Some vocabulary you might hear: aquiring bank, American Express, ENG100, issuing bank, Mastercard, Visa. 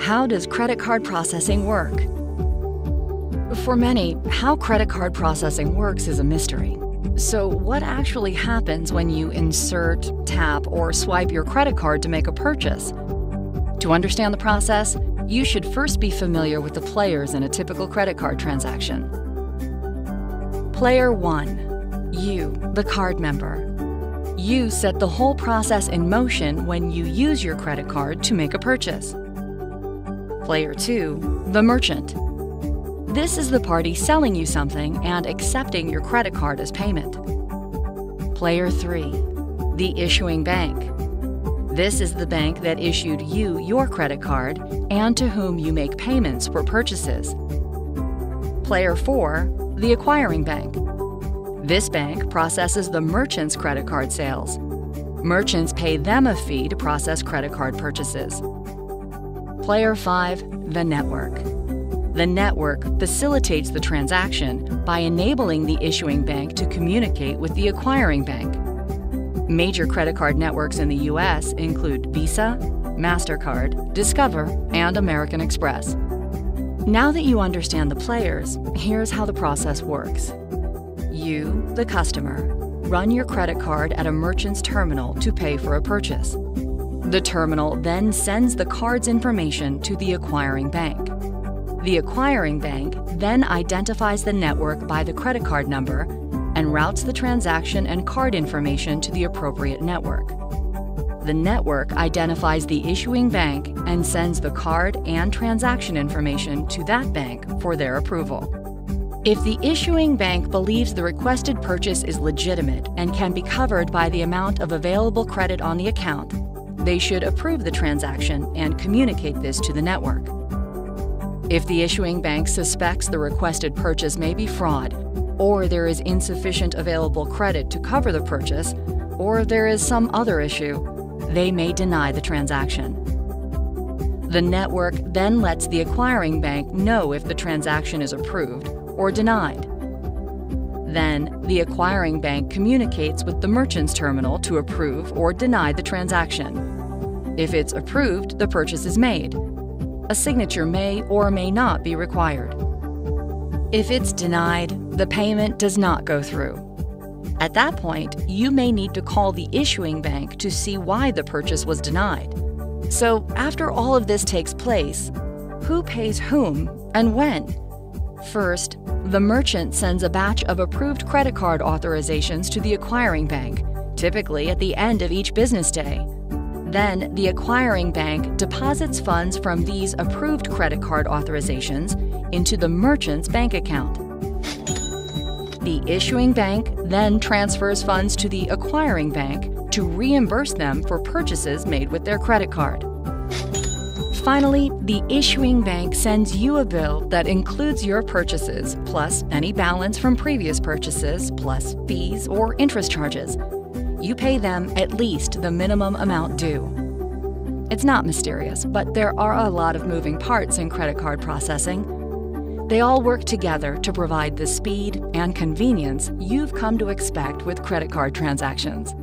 How does credit card processing work? For many, how credit card processing works is a mystery. So what actually happens when you insert, tap, or swipe your credit card to make a purchase? To understand the process, you should first be familiar with the players in a typical credit card transaction. Player 1. You, the card member. You set the whole process in motion when you use your credit card to make a purchase. Player 2. The merchant. This is the party selling you something and accepting your credit card as payment. Player 3. The issuing bank. This is the bank that issued you your credit card and to whom you make payments for purchases. Player 4. The acquiring bank. This bank processes the merchant's credit card sales. Merchants pay them a fee to process credit card purchases. Player 5. The network. The network facilitates the transaction by enabling the issuing bank to communicate with the acquiring bank. Major credit card networks in the U.S. include Visa, Mastercard, Discover, and American Express. Now that you understand the players, here's how the process works. You, the customer, run your credit card at a merchant's terminal to pay for a purchase. The terminal then sends the card's information to the acquiring bank. The acquiring bank then identifies the network by the credit card number and routes the transaction and card information to the appropriate network. The network identifies the issuing bank and sends the card and transaction information to that bank for their approval. If the issuing bank believes the requested purchase is legitimate and can be covered by the amount of available credit on the account, they should approve the transaction and communicate this to the network. If the issuing bank suspects the requested purchase may be fraud, or there is insufficient available credit to cover the purchase, or there is some other issue, they may deny the transaction. The network then lets the acquiring bank know if the transaction is approved or denied. Then, the acquiring bank communicates with the merchant's terminal to approve or deny the transaction. If it's approved, the purchase is made. A signature may or may not be required. If it's denied, the payment does not go through. At that point, you may need to call the issuing bank to see why the purchase was denied. So, after all of this takes place, who pays whom and when? First, the merchant sends a batch of approved credit card authorizations to the acquiring bank, typically at the end of each business day. Then, the acquiring bank deposits funds from these approved credit card authorizations into the merchant's bank account. The issuing bank then transfers funds to the acquiring bank to reimburse them for purchases made with their credit card. Finally, the issuing bank sends you a bill that includes your purchases, plus any balance from previous purchases, plus fees or interest charges. You pay them at least the minimum amount due. It's not mysterious, but there are a lot of moving parts in credit card processing. They all work together to provide the speed and convenience you've come to expect with credit card transactions.